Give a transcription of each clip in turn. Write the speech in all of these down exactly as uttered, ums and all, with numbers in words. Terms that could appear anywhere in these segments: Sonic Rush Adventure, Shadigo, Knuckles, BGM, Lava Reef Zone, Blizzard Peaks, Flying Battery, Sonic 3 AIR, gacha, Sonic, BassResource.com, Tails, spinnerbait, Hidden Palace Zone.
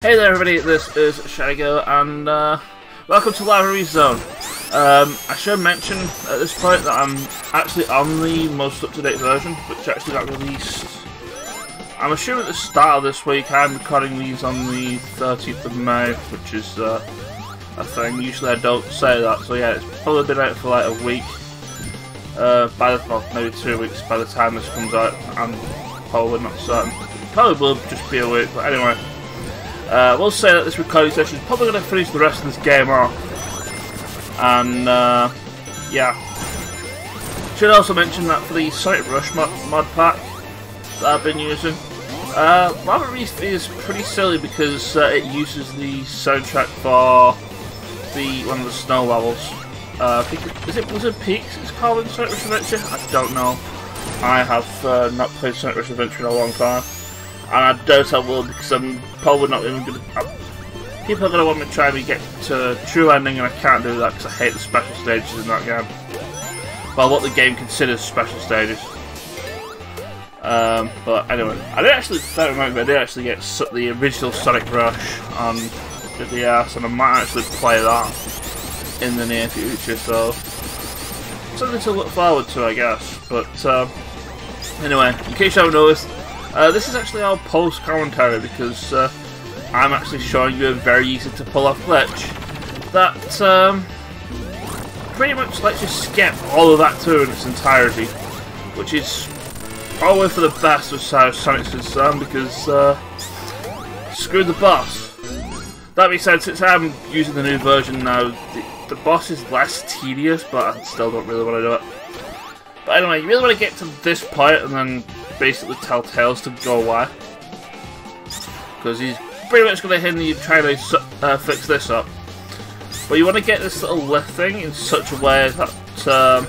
Hey there everybody, this is Shadigo and uh, welcome to Lava Reef Zone. Um, I should mention at this point that I'm actually on the most up-to-date version, which actually got released, I'm assuming at the start of this week. I'm recording these on the thirtieth of May, which is uh, a thing, usually I don't say that, so yeah, it's probably been out for like a week, uh, by the, well, maybe two weeks by the time this comes out. I'm probably not certain, probably will just be a week, but anyway. Uh, we'll say that this recording session is probably going to finish the rest of this game off, and uh, yeah. Should also mention that for the Sonic Rush mod, mod pack that I've been using, uh, Lava Reef is pretty silly because uh, it uses the soundtrack for the one of the snow levels. Uh, I think, is it Blizzard Peaks it's called in Sonic Rush Adventure? I don't know. I have uh, not played Sonic Rush Adventure in a long time. And I doubt I will, because I'm probably not even going to... People are going to want me to try and get to True Ending, and I can't do that because I hate the special stages in that game. Well, what the game considers special stages. Um, but anyway, I did actually... I don't remember, I did actually get the original Sonic Rush on the D S, and I might actually play that in the near future, so... something to look forward to, I guess. But, um, anyway, in case you haven't noticed... Uh, this is actually our post commentary because uh, I'm actually showing you a very easy to pull off glitch that um, pretty much lets you skip all of that too in its entirety, which is probably for the best as far as Sonic's concerned because uh, screw the boss. That being said, since I'm using the new version now, the, the boss is less tedious, but I still don't really want to do it. But anyway, you really want to get to this point and then basically tell Tails to go away, because he's pretty much going to hit you trying to uh, fix this up. But you want to get this little lift thing in such a way that um,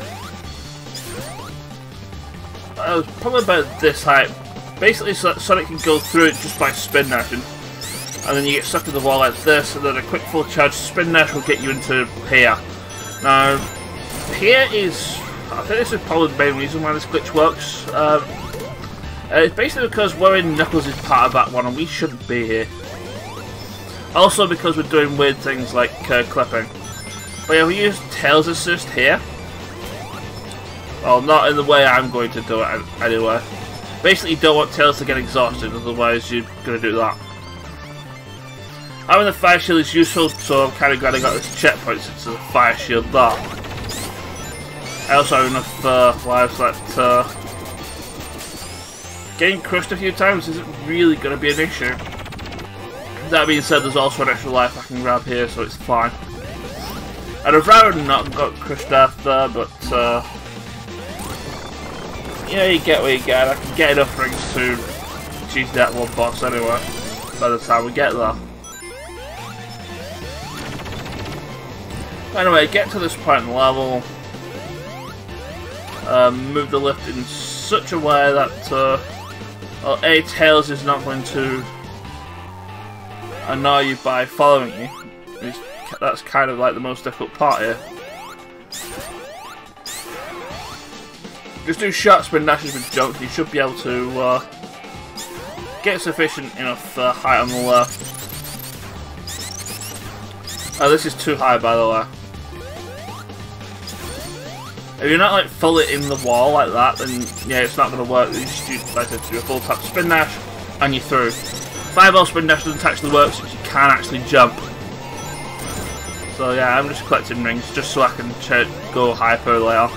uh, probably about this height, basically, so that Sonic can go through it just by spin dashing, and then you get stuck in the wall like this, and then a quick full charge spin dash will get you into here. Now, here is, I think this is probably the main reason why this glitch works. Um, Uh, it's basically because we're in Knuckles' part of that one, and we shouldn't be here. Also because we're doing weird things like uh, clipping. But yeah, we use Tails assist here. Well, not in the way I'm going to do it, anyway. Basically, you don't want Tails to get exhausted, otherwise you're going to do that. Having the fire shield is useful, so I'm kind of glad I got this checkpoint since the fire shield there. I also have enough uh, lives that... Uh, Getting crushed a few times isn't really going to be an issue. That being said, there's also an extra life I can grab here, so it's fine. And I'd rather not got crushed after, but uh, you know, you get what you get. I can get enough rings to cheese that one boss anyway by the time we get there. Anyway, get to this point in the level. Um, move the lift in such a way that. Uh, Well, A, Tails is not going to annoy you by following you. It's, that's kind of like the most difficult part here. Just do short spin dashes with jumps, you should be able to uh, get sufficient enough uh, height on the left. Oh, this is too high, by the way. If you're not like fully in the wall like that, then yeah, it's not going to work. You just do, like I said, do a full tap spin dash, and you're through. Fireball spin dash doesn't actually work, so you can't actually jump. So yeah, I'm just collecting rings just so I can check, go hyper later.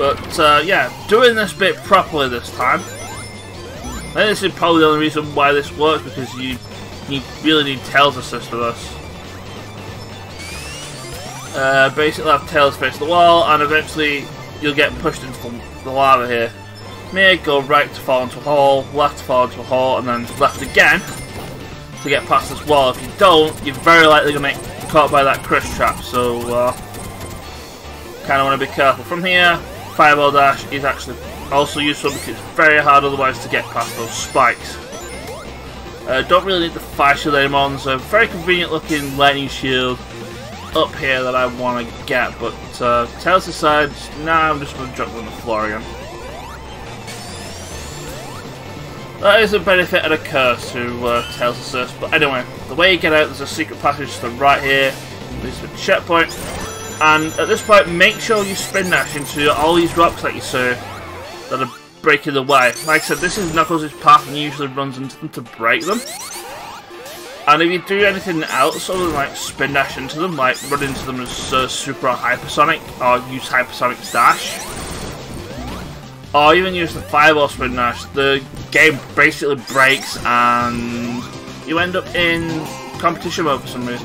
But uh, yeah, doing this bit properly this time. I think this is probably the only reason why this works, because you you really need Tails assist for this. Uh, basically have Tails face the wall, and eventually you'll get pushed into the, the lava here. May go right to fall into a hole, left to fall into a hole, and then left again to get past this wall. If you don't, you're very likely going to get caught by that crush trap, so uh, kind of want to be careful. From here, Fireball Dash is actually also useful because it's very hard otherwise to get past those spikes. Uh, don't really need the fire shield anymore, and so very convenient looking lightning shield up here that I want to get, but uh, Tails decides, nah, I'm just going to drop them on the floor again. That is a benefit and a curse to uh, Tails' search, but anyway, the way you get out, there's a secret passage to the right here, leads to a checkpoint, and at this point, make sure you spin dash into all these rocks that you see that are breaking the way. Like I said, this is Knuckles' path, and he usually runs into them to break them. And if you do anything else other than like spin dash into them, like run into them as uh, super or hypersonic, or use hypersonic's dash, or even use the fireball spin dash, the game basically breaks and you end up in competition mode for some reason.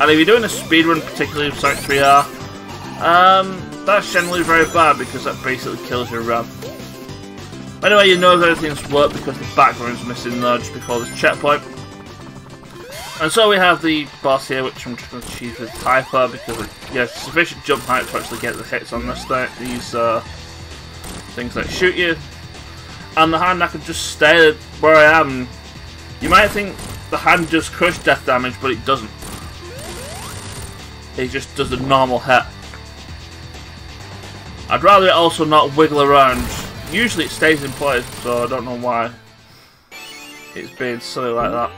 And if you're doing a speedrun, particularly with Sonic three A I R, um, that's generally very bad because that basically kills your run. Anyway, you know if everything's worked because the background's missing there just before this checkpoint. And so we have the boss here, which I'm just going to choose with hyper because it, yeah, sufficient jump height to actually get the hits on this thing, these uh, things that shoot you. And the hand, I can just stay where I am. You might think the hand just crushed death damage, but it doesn't. It just does a normal hit. I'd rather it also not wiggle around. Usually it stays in place, so I don't know why it's being silly like that.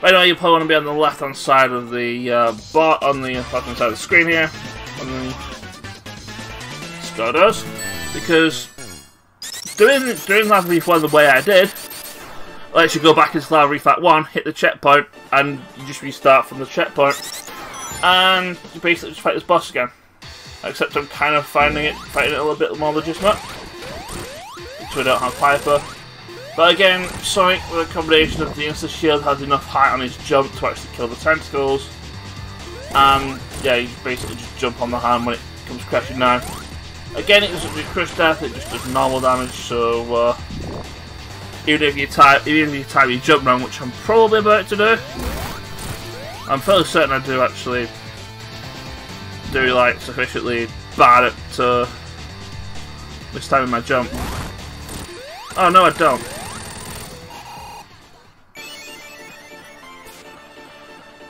But anyway, you probably want to be on the left-hand side of the uh, bar, on the left-hand side of the screen here, on the Stardust, because doing doing Lava Reef one the way I did lets you go back into Lava Reef at one, hit the checkpoint, and you just restart from the checkpoint, and you basically just fight this boss again. Except I'm kind of finding it fighting it a little bit more legitimate, so we don't have Piper. But again, Sonic, with a combination of the Insta Shield, has enough height on his jump to actually kill the tentacles. And yeah, you basically just jump on the hand when it comes crashing down. Again, it doesn't do crush death; it just does normal damage. So uh, even if you time, even if you time your jump wrong, which I'm probably about to do, I'm fairly certain I do actually do like sufficiently bad at uh, mistiming my jump. Oh no, I don't.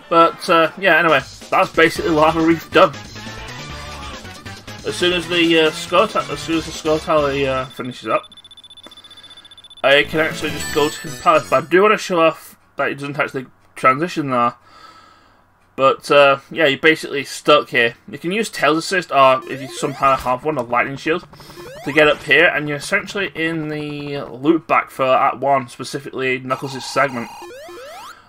But, uh, yeah, anyway, that's basically Lava Reef done. As soon as the uh, score as soon as the score tally uh, finishes up, I can actually just go to Hidden Palace, but I do want to show off that it doesn't actually transition there. But, uh, yeah, you're basically stuck here. You can use Tails Assist, or if you somehow have one, a Lightning Shield, to get up here, and you're essentially in the loop back for Act one, specifically Knuckles' segment.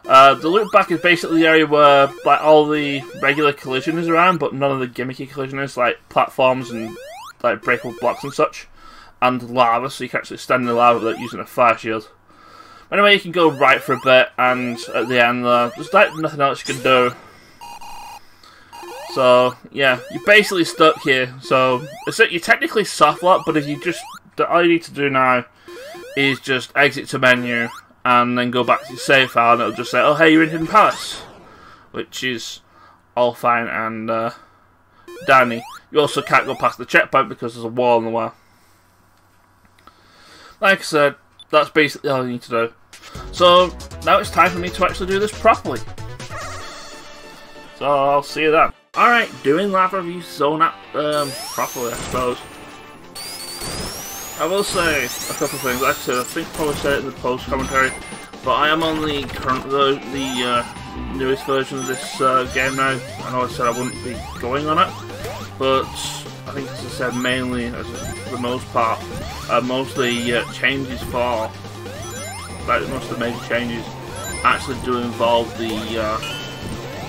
Uh, the loop back is basically the area where like all the regular collision is around, but none of the gimmicky collision is, like platforms and like breakable blocks and such, and lava, so you can actually stand in the lava without using a fire shield. Anyway, you can go right for a bit, and at the end there, uh, there's like nothing else you can do. So, yeah, you're basically stuck here, so you're technically softlocked, but if you just, all you need to do now is just exit to menu and then go back to your save file, and it'll just say, oh hey, you're in Hidden Palace, which is all fine and uh, dandy. You also can't go past the checkpoint because there's a wall in the way. Like I said, that's basically all you need to do. So, now it's time for me to actually do this properly. So, I'll see you then. Alright, doing Lava Reef Zone up um, properly, I suppose. I will say a couple of things. Like I said, I think I probably said it in the post commentary, but I am on the current, the, the uh, newest version of this uh, game now. I know I said I wouldn't be going on it, but I think, as I said, mainly, as a, for the most part, uh, mostly uh, changes for, like most of the major changes, actually do involve the Uh,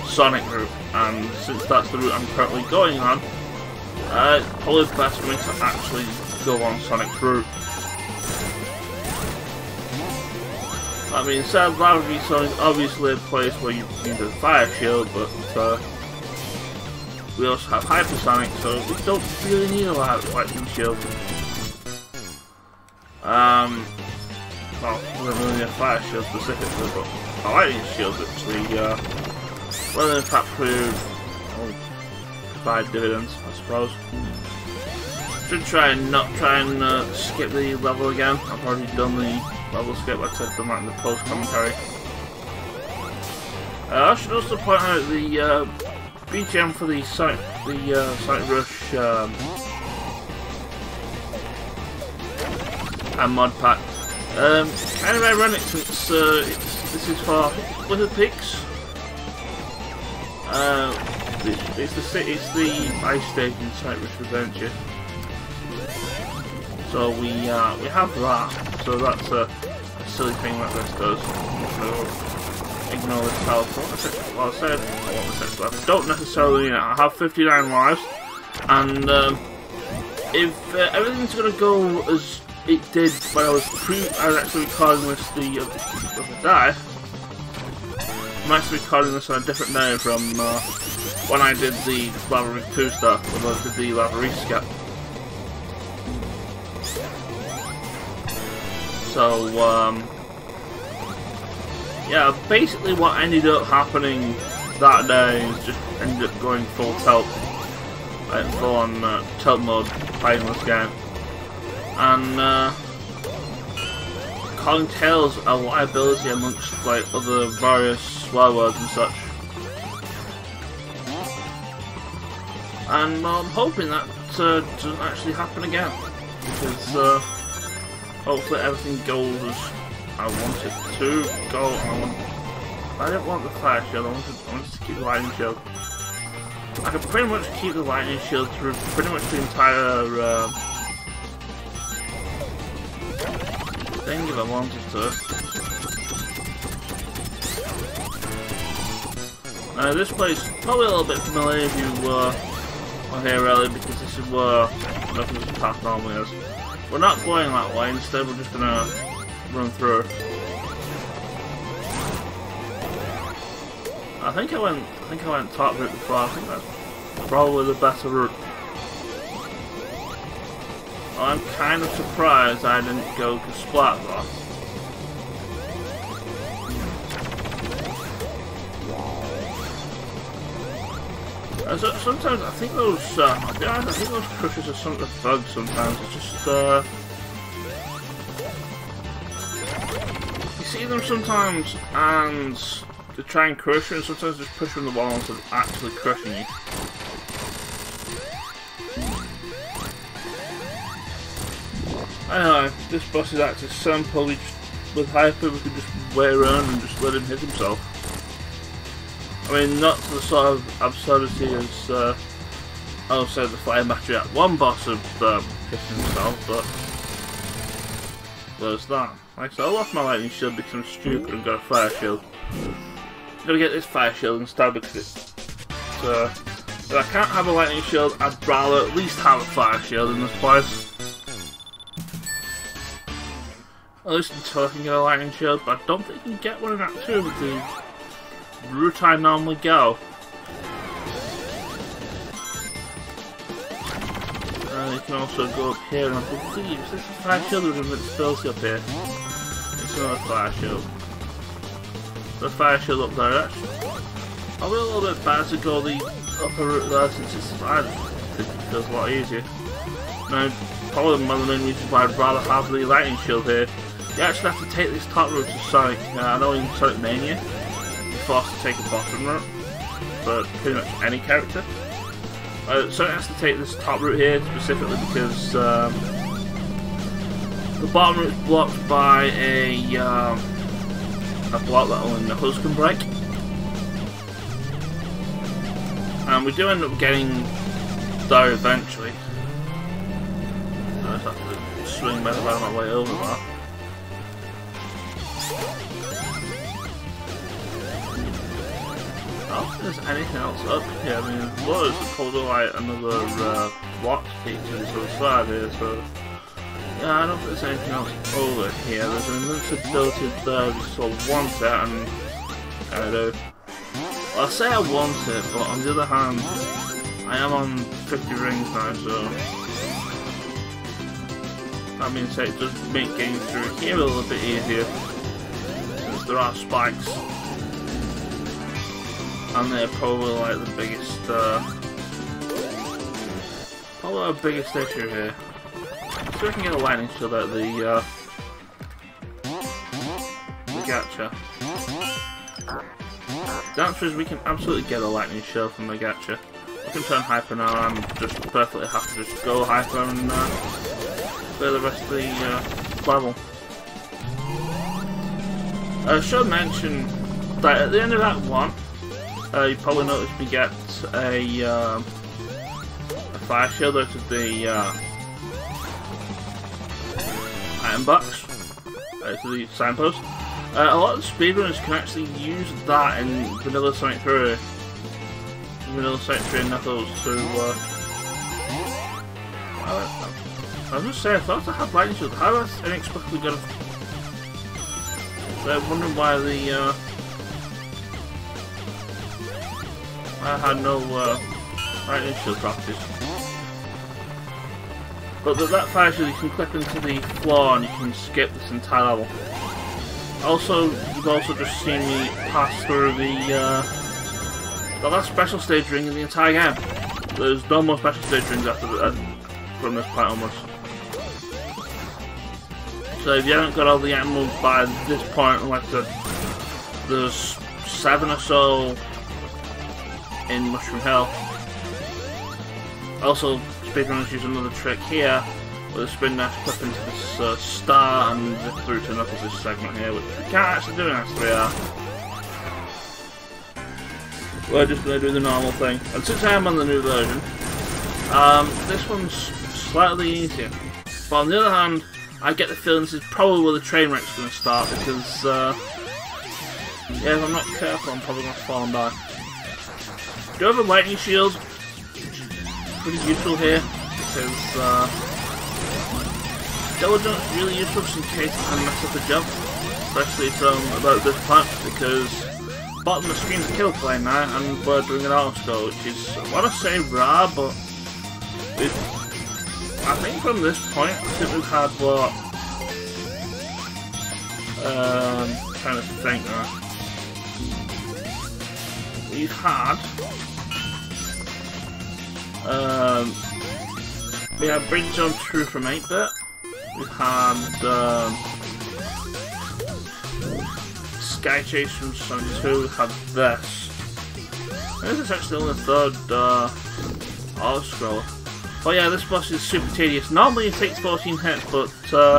Sonic route, and since that's the route I'm currently going on, uh, it's probably best for me to actually go on Sonic's route. That being said, Lava Reef Zone is obviously a place where you need a fire shield, but uh, we also have hypersonic, so we don't really need a lot of lightning shield. Um, well, we don't really need a fire shield specifically, but a lightning shield actually. Uh, Well, in fact, food will provide dividends, I suppose. Should try and not try and uh, skip the level again. I've already done the level skip, like I said, done that in the post commentary. Uh, I should also point out the uh, B G M for the Sonic, the uh, Sonic Rush um, and mod pack Um, kind of ironic since uh, it's, this is for Blizzard Peaks. Uh, it's, it's the city, it's the ice station in Sonic Rush Adventure. So we uh, we have that. So that's a, a silly thing that this does. So ignore this power. What I said, what I said. I don't necessarily mean it. I have fifty-nine lives, and um, if uh, everything's gonna go as it did when I was pre, I was actually recording this the other day. I'm actually recording this on a different day from uh, when I did the Lava Reef two star, when I did the Lava Reef skip. So um, yeah, basically what ended up happening that day is just ended up going full tilt, like full on uh, tilt mode playing this game. And uh, calling Tails a liability amongst like other various swear words and such. And uh, I'm hoping that uh, doesn't actually happen again, because uh, hopefully everything goes as I want it to go. I, want, I didn't want the fire shield. I wanted, I wanted to keep the lightning shield. I could pretty much keep the lightning shield through pretty much the entire. Uh, thing if I wanted to. Now this place is probably a little bit familiar if you were uh, here earlier, because this is where Knuckles' path normally is. We're not going that way, instead we're just gonna run through. I think I went I think I went top route before. I think that's probably the better route. I'm kind of surprised I didn't go to Splat Rock. Sometimes I think those, uh, I think those crushers are some of the bugs. Sometimes it's just uh, you see them sometimes and they try and crush you, and sometimes just push them the wall instead of actually crushing you. Anyway, this boss is actually Sam, probably just with Hyper we could just wait around and just let him hit himself. I mean, not to the sort of absurdity as uh, I'll say the Flying Battery at one boss of uh, pissing himself, but there's that. Like I said, I lost my lightning shield because I'm stupid and got a fire shield. I'm gonna get this fire shield instead because it's uh, if I can't have a lightning shield, I'd rather at least have a fire shield in this place. At least until I can get a lightning shield, but I don't think you can get one in Act two with the route I normally go. And you can also go up here, and I believe this is a fire shield with invincibility up here. It's another fire shield. The fire shield up there, actually. I'll be a little bit better to go the upper route there since it's I think it feels a lot easier. Now, probably one of the main reasons why I'd rather have the lightning shield here. You actually have to take this top route to Sonic. Uh, I know in Sonic Mania, you're forced to take a bottom route for pretty much any character. Uh, Sonic has to take this top route here specifically because um, the bottom route is blocked by a um, a block that only Knuckles can break, and we do end up getting there eventually. I have to swing back around my way over that. I don't think there's anything else up here. I mean, there's loads of probably like another uh, block feature sort of side here, so yeah, I don't think there's anything else over here. There's an invincibility there, just sort of want it, and I do. Well, I say I want it, but on the other hand, I am on fifty rings now, so. I mean, so it does make getting through here a little bit easier since there are spikes, and they're probably like the biggest, uh, probably our biggest issue here. So we can get a lightning shield out of the, uh, the gacha. The answer is we can absolutely get a lightning shield from the gacha. I can turn hyper now. I'm just perfectly happy to just go hyper and. Uh, For the rest of the uh, level. I should mention that at the end of that one, uh, you probably noticed we get a, uh, a fire shield out of the uh, iron box, out of the signpost. Uh, a lot of speedrunners can actually use that in vanilla Sonic three, vanilla Sonic three and Knuckles to. Uh, I was just saying, I thought I had lightning shield. How was I inexplicably gonna. I'm wondering why the. Uh, I had no uh, lightning shield properties. But that, that fire shield, you can clip into the floor and you can skip this entire level. Also, you've also just seen me pass through the. Uh, the last special stage ring in the entire game. There's no more special stage rings after that. From this point almost. So if you haven't got all the animals by this point, like the there's seven or so in Mushroom Hill. Also, speedrunners use another trick here with a spin dash clip into this uh, star and through to Knuckles this segment here, which we can't actually do in S three R. We're just going to do the normal thing. And since I am on the new version, um, this one's slightly easier, but on the other hand, I get the feeling this is probably where the train wreck's going to start, because uh, yeah, if I'm not careful, I'm probably going to fall and die. Do have a lightning shield, which is pretty useful here, because uh, diligence is really useful just in case I mess up a jump, especially from about this point, because bottom of the screen is kill play now, and we're doing an auto score, which is, I want to say raw, but It, I think from this point, I think we've had what? Um, I'm trying to think now. We've had. Um, we had Bridge Zone two from eight bit. We've had. Um, Sky Chase from Sonic two. We've had this. I think this is actually only the third uh, auto scroll. Oh yeah, this boss is super tedious. Normally it takes fourteen hits, but uh,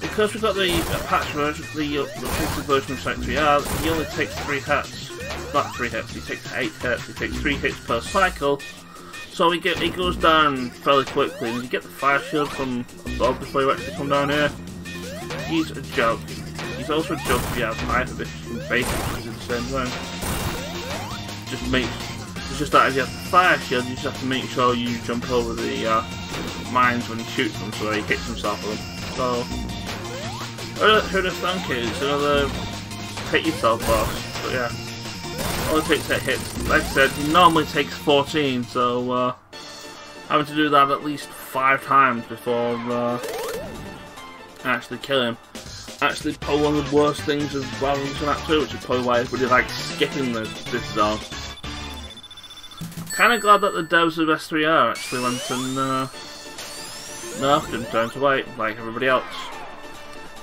because we've got the patch version, the pixel version of Sonic three R, he only takes three hits. Not three hits, he takes eight hits, he takes three hits per cycle. So we get, it goes down fairly quickly, and you get the fire shield from above before you actually come down here. He's a joke. He's also a joke if you have either edition basically in the same way. Just makes. It's just that if you have the fire shield, you just have to make sure you jump over the uh, mines when you shoot them, so he hits himself with them. So, who does Thunk is? It's another hit yourself boss, but yeah. Only takes eight hits. Like I said, he normally takes fourteen, so uh, having to do that at least five times before uh, actually kill him. Actually, probably one of the worst things is rather than Sonic two, which is probably why I really like skipping this, this zone. Kind of glad that the devs of S three R actually went and uh, nerfed him down to wait, like everybody else.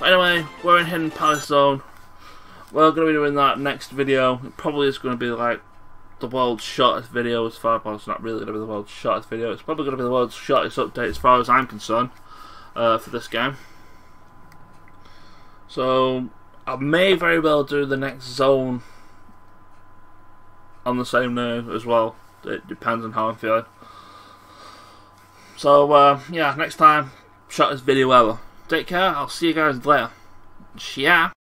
But anyway, we're in Hidden Palace Zone. We're going to be doing that next video. It probably is going to be like the world's shortest video as far as, well, it's not really going to be the world's shortest video. It's probably going to be the world's shortest update as far as I'm concerned uh, for this game. So, I may very well do the next zone on the same nerve as well. It depends on how I'm feeling. So, uh, yeah, next time, shortest video ever. Take care, I'll see you guys later. Ciao.